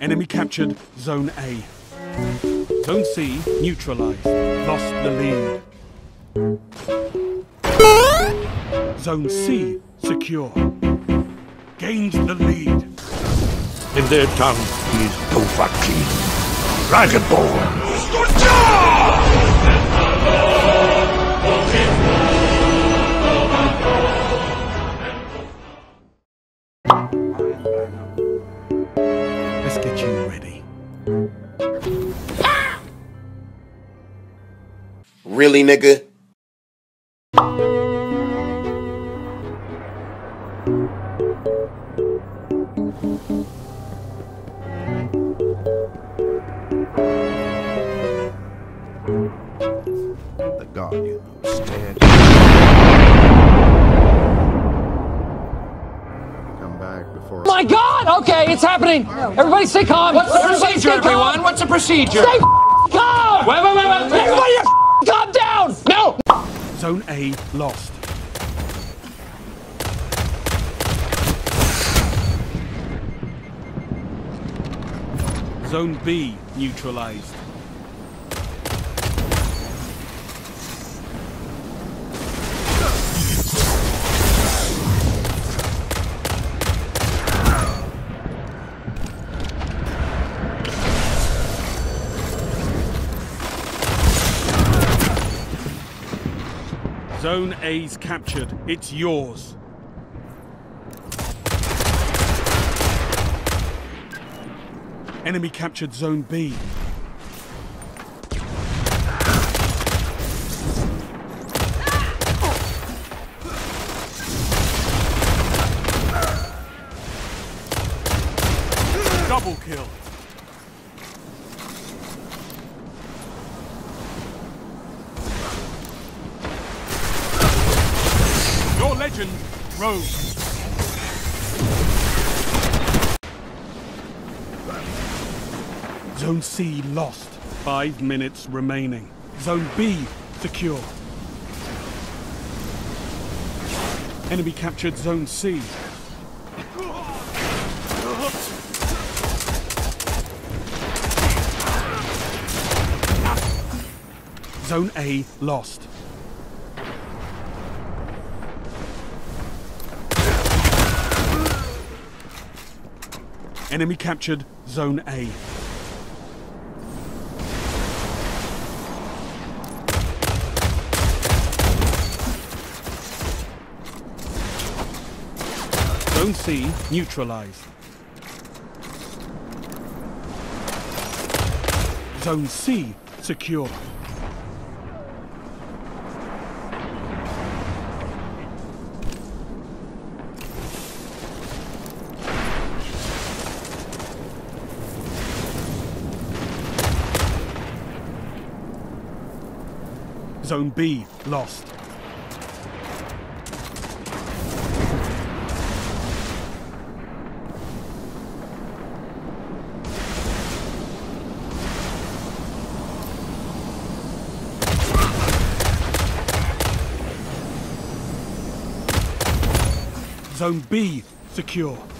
Enemy captured Zone A. Zone C neutralized. Lost the lead. Zone C secure. Gained the lead. In their tongue, he is Tobuscus. Dragon Ball! Let's get you ready. Really, nigga? The guardian who stared. Come back before. My God! Okay, it's happening. Everybody, stay calm. What's the procedure, everyone? What's the procedure? Stay calm. Wait. Everybody, calm down. No. Zone A lost. Zone B neutralized. Zone A's captured. It's yours. Enemy captured Zone B. Double kill. Your legend rose. Zone C lost. 5 minutes remaining. Zone B secure. Enemy captured Zone C. Zone A lost. Enemy captured Zone A. Zone C neutralized. Zone C secure. Zone B lost. Zone B secure.